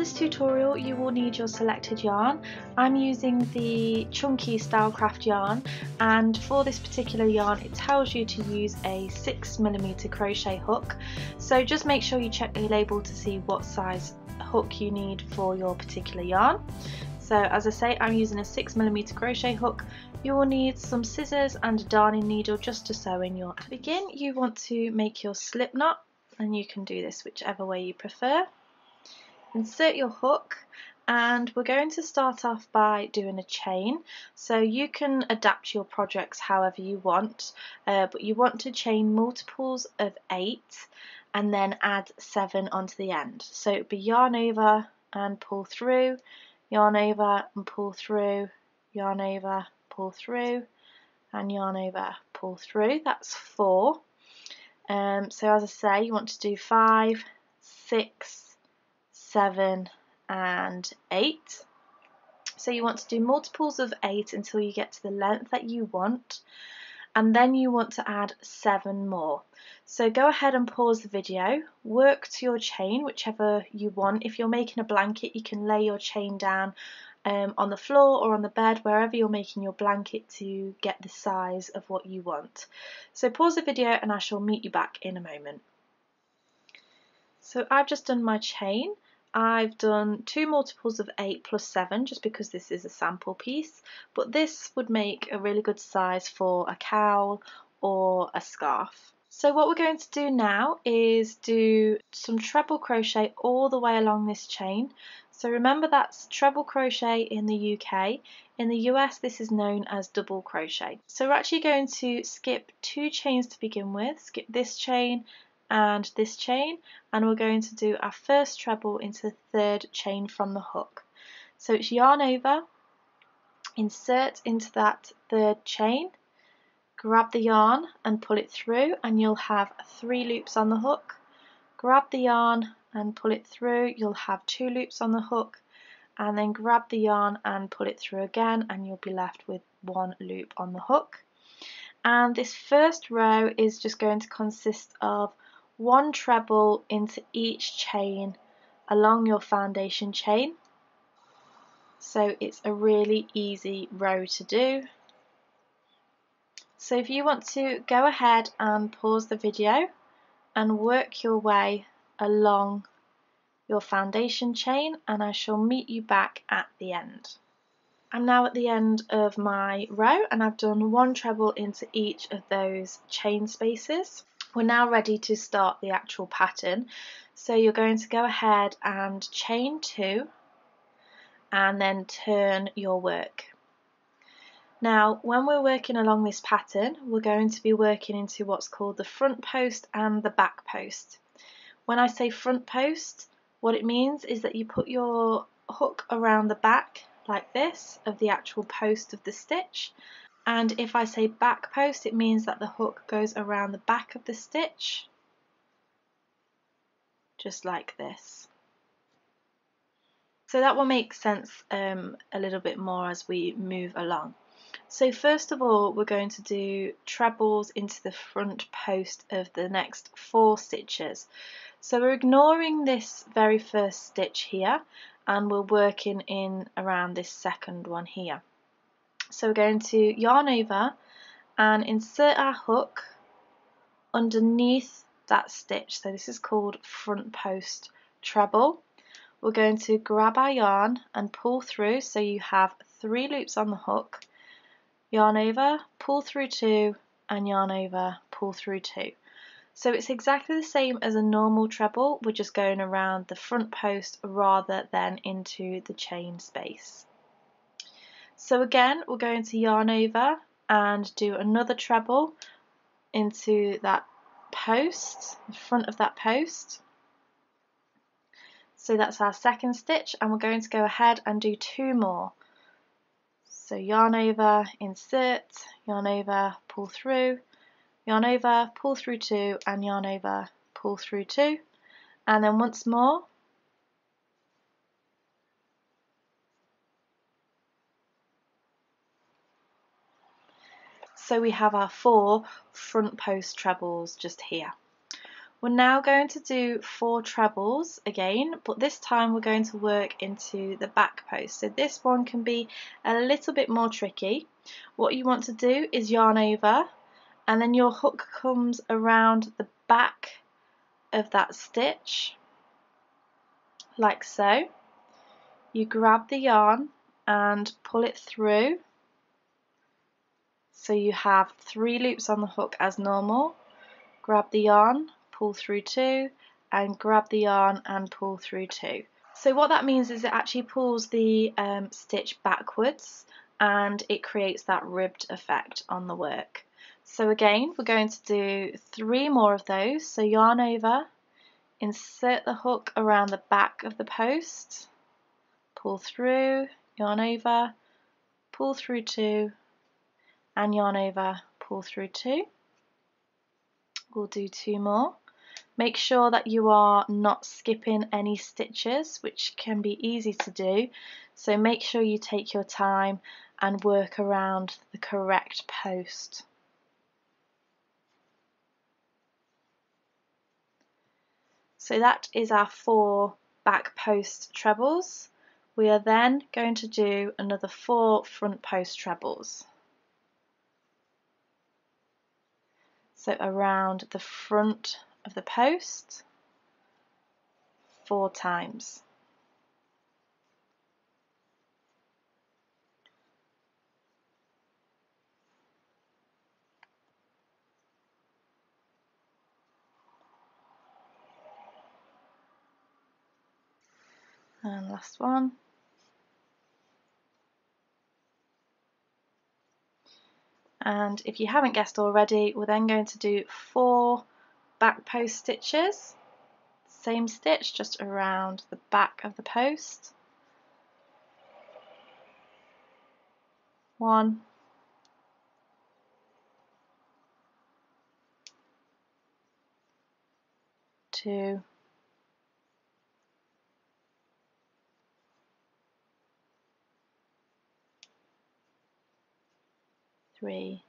this tutorial you will need your selected yarn. I'm using the Chunky Stylecraft yarn, and for this particular yarn it tells you to use a 6mm crochet hook, so just make sure you check the label to see what size hook you need for your particular yarn. So as I say, I'm using a 6mm crochet hook. You will need some scissors and a darning needle just to sew in your yarn. To begin, you want to make your slip knot, and you can do this whichever way you prefer. Insert your hook, and we're going to start off by doing a chain. So you can adapt your projects however you want, but you want to chain multiples of 8 and then add 7 onto the end. So it would be yarn over and pull through, yarn over and pull through, yarn over, pull through, and yarn over, pull through. That's 4. So as I say, you want to do 5, 6, 7 and 8. So you want to do multiples of 8 until you get to the length that you want, and then you want to add 7 more. So go ahead and pause the video, work to your chain whichever you want. If you're making a blanket, you can lay your chain down on the floor or on the bed, wherever you're making your blanket, to get the size of what you want. So pause the video and I shall meet you back in a moment. So I've just done my chain. I've done 2 multiples of 8 plus 7 just because this is a sample piece, but this would make a really good size for a cowl or a scarf. So what we're going to do now is do some treble crochet all the way along this chain. So remember, that's treble crochet in the UK. In the US this is known as double crochet. So we're actually going to skip 2 chains to begin with, skip this chain and this chain, and we're going to do our first treble into the 3rd chain from the hook. So it's yarn over, insert into that 3rd chain, grab the yarn and pull it through, and you'll have 3 loops on the hook. Grab the yarn and pull it through, you'll have 2 loops on the hook, and then grab the yarn and pull it through again, and you'll be left with 1 loop on the hook. And this first row is just going to consist of 1 treble into each chain along your foundation chain. So it's a really easy row to do. So if you want to, go ahead and pause the video and work your way along your foundation chain, and I shall meet you back at the end. I'm now at the end of my row, and I've done 1 treble into each of those chain spaces. We're now ready to start the actual pattern. So you're going to go ahead and chain 2 and then turn your work. Now when we're working along this pattern, we're going to be working into what's called the front post and the back post. When I say front post, what it means is that you put your hook around the back like this of the actual post of the stitch, and if I say back post, it means that the hook goes around the back of the stitch, just like this. So that will make sense a little bit more as we move along. So first of all, we're going to do trebles into the front post of the next 4 stitches. So we're ignoring this very first stitch here, and we're working in around this second one here. So we're going to yarn over and insert our hook underneath that stitch. So this is called front post treble. We're going to grab our yarn and pull through, so you have 3 loops on the hook. Yarn over, pull through 2, and yarn over, pull through 2. So it's exactly the same as a normal treble, we're just going around the front post rather than into the chain space. So again, we're going to yarn over and do another treble into that post, the front of that post. So that's our second stitch, and we're going to go ahead and do 2 more. So yarn over, insert, yarn over, pull through, yarn over, pull through 2, and yarn over, pull through 2, and then once more. So we have our 4 front post trebles just here. We're now going to do 4 trebles again, but this time we're going to work into the back post. So this one can be a little bit more tricky. What you want to do is yarn over, and then your hook comes around the back of that stitch, like so. You grab the yarn and pull it through, so you have 3 loops on the hook as normal. Grab the yarn, pull through 2, and grab the yarn and pull through 2. So what that means is it actually pulls the stitch backwards, and it creates that ribbed effect on the work. So again, we're going to do 3 more of those. So yarn over, insert the hook around the back of the post, pull through, yarn over, pull through 2, and yarn over, pull through 2. We'll do 2 more. Make sure that you are not skipping any stitches, which can be easy to do, so make sure you take your time and work around the correct post. So that is our 4 back post trebles. We are then going to do another 4 front post trebles. So around the front of the post 4 times. And last one. And if you haven't guessed already, we're then going to do 4 back post stitches. Same stitch, just around the back of the post. 1. 2. 3,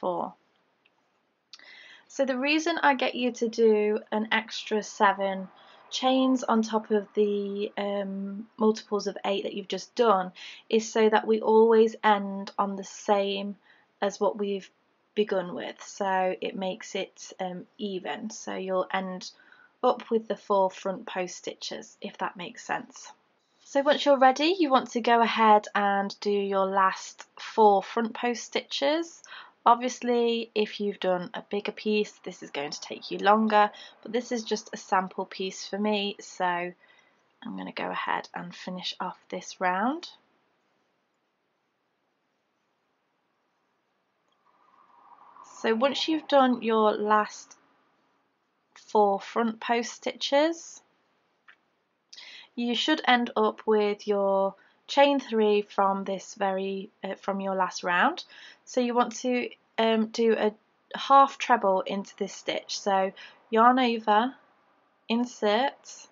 4. So the reason I get you to do an extra 7 chains on top of the multiples of 8 that you've just done is so that we always end on the same as what we've begun with, so it makes it even. So you'll end up with the 4 front post stitches, if that makes sense. So once you're ready, you want to go ahead and do your last 4 front post stitches. Obviously, if you've done a bigger piece, this is going to take you longer, but this is just a sample piece for me, so I'm going to go ahead and finish off this round. So once you've done your last 4 front post stitches, you should end up with your chain 3 from this from your last round. So you want to do a half treble into this stitch. So yarn over, insert,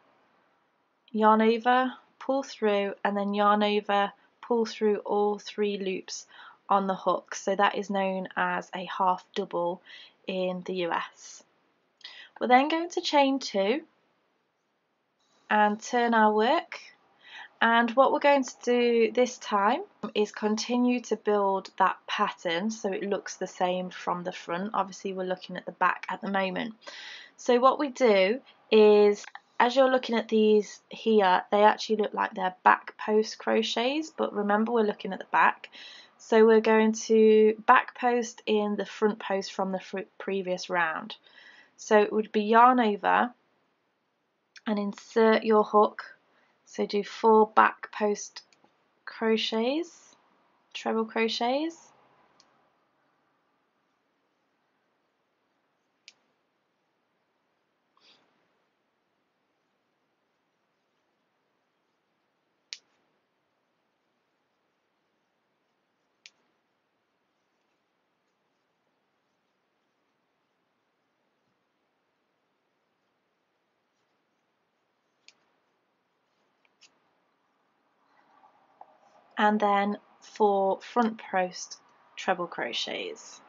yarn over, pull through, and then yarn over, pull through all 3 loops on the hook. So that is known as a half double in the US. We're then going to chain 2 and turn our work, and what we're going to do this time is continue to build that pattern so it looks the same from the front. Obviously we're looking at the back at the moment. So what we do is, as you're looking at these here, they actually look like they're back post crochets, but remember we're looking at the back. So we're going to back post in the front post from the previous round. So it would be yarn over and insert your hook, so do 4 back post crochets, treble crochets, and then 4 front post treble crochets.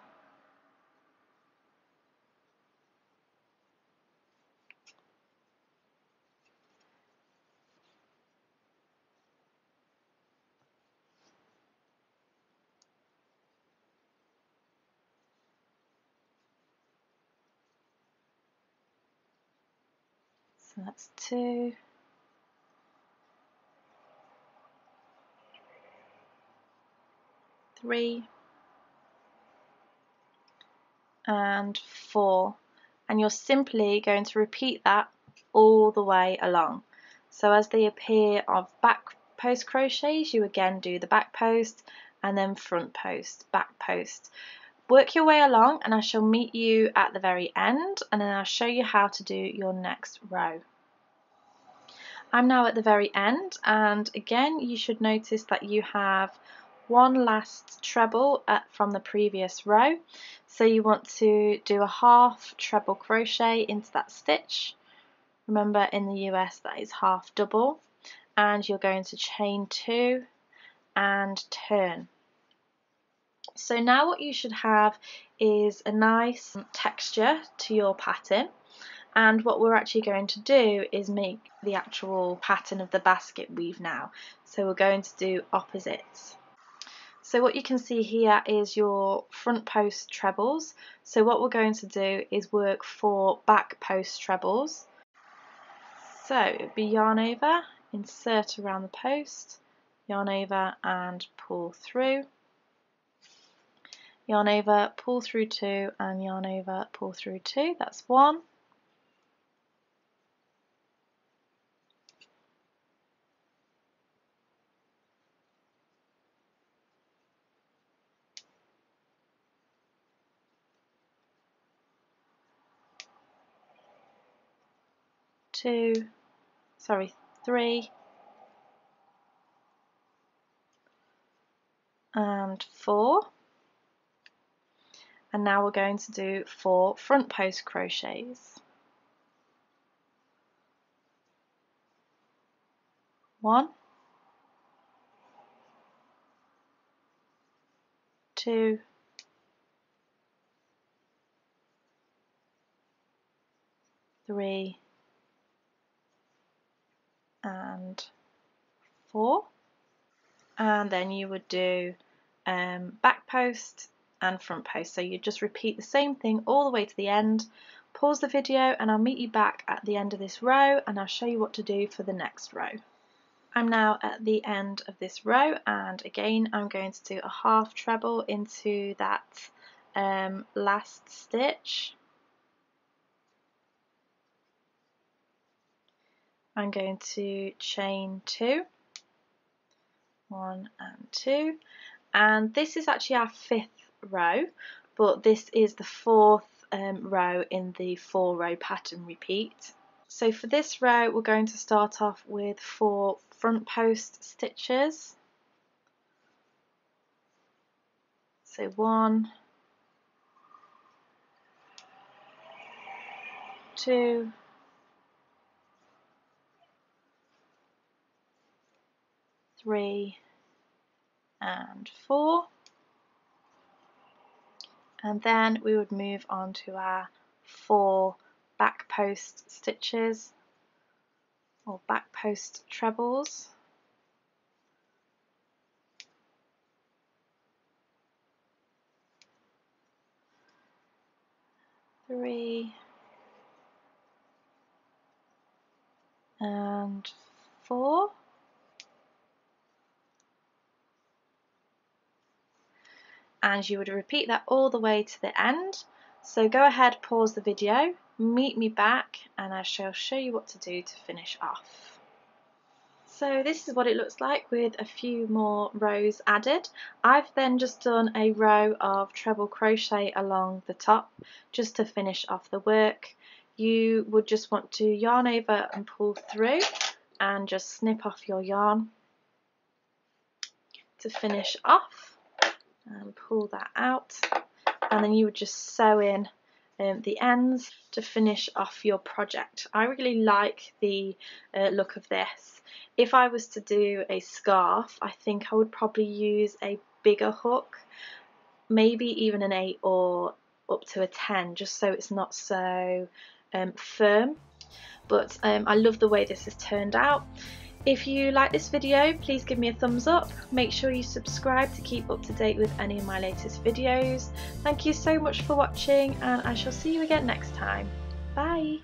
So that's two. Three and four, and you're simply going to repeat that all the way along. So as they appear of back post crochets, you again do the back post and then front post, back post. Work your way along, and I shall meet you at the very end, and then I'll show you how to do your next row. I'm now at the very end, and again you should notice that you have one last treble from the previous row, so you want to do a half treble crochet into that stitch. Remember, in the US that is half double, and you're going to chain two and turn. So now what you should have is a nice texture to your pattern, and what we're actually going to do is make the actual pattern of the basket weave now. So we're going to do opposites. So what you can see here is your front post trebles. So what we're going to do is work four back post trebles. So it would be yarn over, insert around the post, yarn over and pull through, yarn over, pull through two, and yarn over, pull through two. That's one. Three and four, and now we're going to do four front post crochets. 1, 2, 3 and four, and then you would do back post and front post. So you just repeat the same thing all the way to the end. Pause the video and I'll meet you back at the end of this row, and I'll show you what to do for the next row. I'm now at the end of this row, and again I'm going to do a half treble into that last stitch. I'm going to chain two, one and two, and this is actually our fifth row, but this is the fourth row in the four row pattern repeat. So for this row we're going to start off with four front post stitches, so 1, 2 3 and 4, and then we would move on to our four back post stitches or back post trebles. Three and four. And you would repeat that all the way to the end. So go ahead, pause the video, meet me back, and I shall show you what to do to finish off. So this is what it looks like with a few more rows added. I've then just done a row of treble crochet along the top just to finish off the work. You would just want to yarn over and pull through and just snip off your yarn to finish off. And pull that out, and then you would just sew in the ends to finish off your project. I really like the look of this. If I was to do a scarf, I think I would probably use a bigger hook maybe even an 8 or up to a 10, just so it's not so firm. But I love the way this has turned out. If you like this video, please give me a thumbs up. Make sure you subscribe to keep up to date with any of my latest videos. Thank you so much for watching, and I shall see you again next time. Bye!